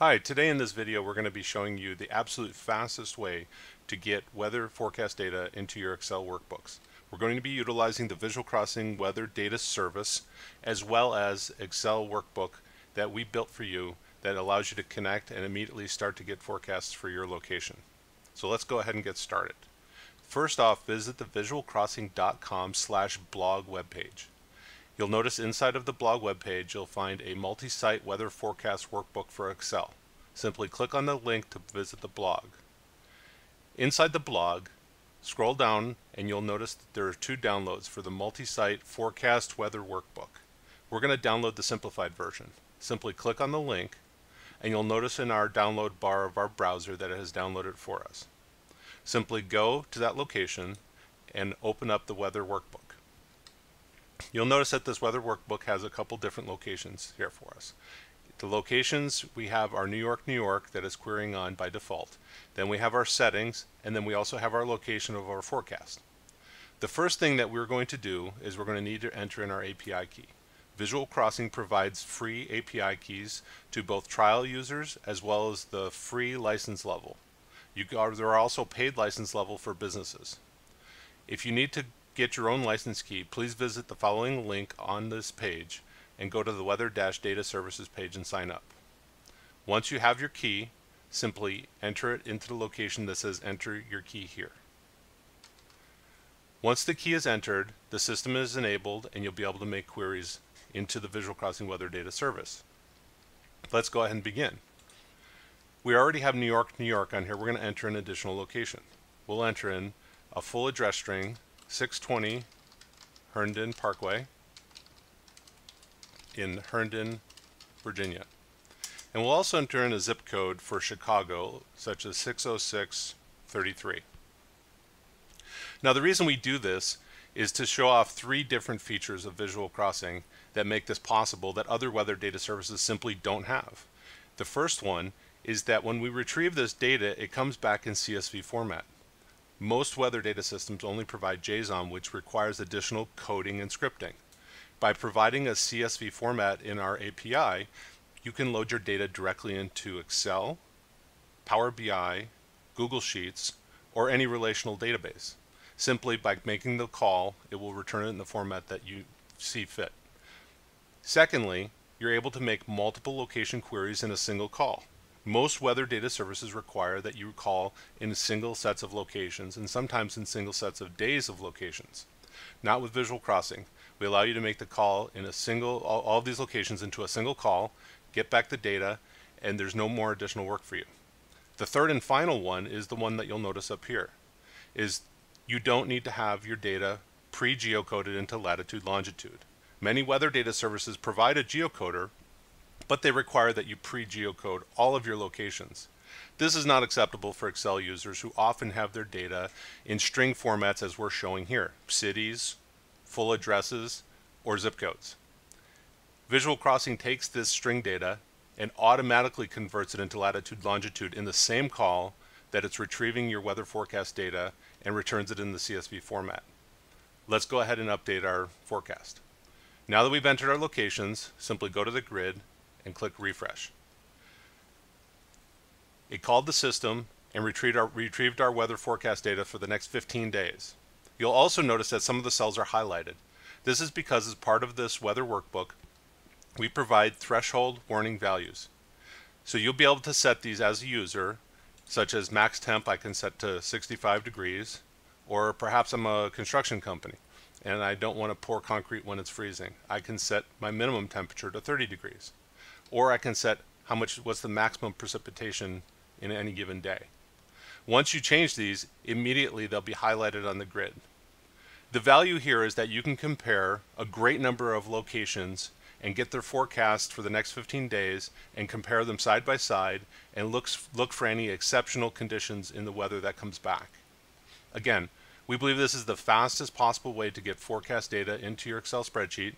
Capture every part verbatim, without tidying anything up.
Hi, today in this video we're going to be showing you the absolute fastest way to get weather forecast data into your Excel workbooks. We're going to be utilizing the Visual Crossing Weather Data Service as well as Excel workbook that we built for you that allows you to connect and immediately start to get forecasts for your location. So let's go ahead and get started. First off, visit the visual crossing dot com slash blog webpage. You'll notice inside of the blog webpage, you'll find a multi-site weather forecast workbook for Excel. Simply click on the link to visit the blog. Inside the blog, scroll down and you'll notice that there are two downloads for the multi-site forecast weather workbook. We're going to download the simplified version. Simply click on the link and you'll notice in our download bar of our browser that it has downloaded for us. Simply go to that location and open up the weather workbook. You'll notice that this weather workbook has a couple different locations here for us. The locations we have are New York, New York that is querying on by default. Then we have our settings, and then we also have our location of our forecast. The first thing that we're going to do is we're going to need to enter in our A P I key. Visual Crossing provides free A P I keys to both trial users as well as the free license level. You are, there are also paid license level for businesses. If you need to get your own license key, please visit the following link on this page and go to the Weather-Data Services page and sign up. Once you have your key, simply enter it into the location that says enter your key here. Once the key is entered, the system is enabled and you'll be able to make queries into the Visual Crossing Weather Data Service. Let's go ahead and begin. We already have New York, New York on here. We're going to enter an additional location. We'll enter in a full address string, six twenty Herndon Parkway in Herndon, Virginia. And we'll also enter in a zip code for Chicago, such as six oh six three three. Now, the reason we do this is to show off three different features of Visual Crossing that make this possible that other weather data services simply don't have. The first one is that when we retrieve this data, it comes back in C S V format. Most weather data systems only provide JSON, which requires additional coding and scripting. By providing a C S V format in our A P I, you can load your data directly into Excel, Power B I, Google Sheets, or any relational database. Simply by making the call, it will return it in the format that you see fit. Secondly, you're able to make multiple location queries in a single call. Most weather data services require that you call in single sets of locations and sometimes in single sets of days of locations. Not with Visual Crossing. We allow you to make the call in a single, all, all of these locations into a single call, get back the data, and there's no more additional work for you. The third and final one is the one that you'll notice up here, is you don't need to have your data pre-geocoded into latitude, longitude. Many weather data services provide a geocoder, but they require that you pre-geocode all of your locations. This is not acceptable for Excel users who often have their data in string formats as we're showing here, cities, full addresses, or zip codes. Visual Crossing takes this string data and automatically converts it into latitude, longitude in the same call that it's retrieving your weather forecast data and returns it in the C S V format. Let's go ahead and update our forecast. Now that we've entered our locations, simply go to the grid and click refresh. It called the system and retrieved our, retrieved our weather forecast data for the next fifteen days. You'll also notice that some of the cells are highlighted. This is because as part of this weather workbook, we provide threshold warning values. So you'll be able to set these as a user, such as max temp I can set to sixty-five degrees, or perhaps I'm a construction company and I don't want to pour concrete when it's freezing. I can set my minimum temperature to thirty degrees. Or I can set how much, what's the maximum precipitation in any given day. Once you change these, immediately they'll be highlighted on the grid. The value here is that you can compare a great number of locations and get their forecast for the next fifteen days and compare them side by side and look, look for any exceptional conditions in the weather that comes back. Again, we believe this is the fastest possible way to get forecast data into your Excel spreadsheet.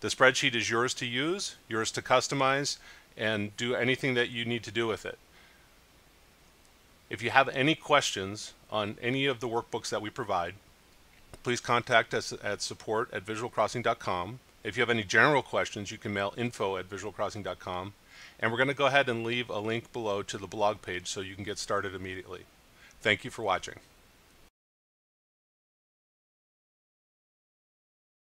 The spreadsheet is yours to use, yours to customize, and do anything that you need to do with it. If you have any questions on any of the workbooks that we provide, please contact us at support at visual crossing dot com. If you have any general questions, you can mail info at visual crossing dot com. And we're going to go ahead and leave a link below to the blog page so you can get started immediately. Thank you for watching.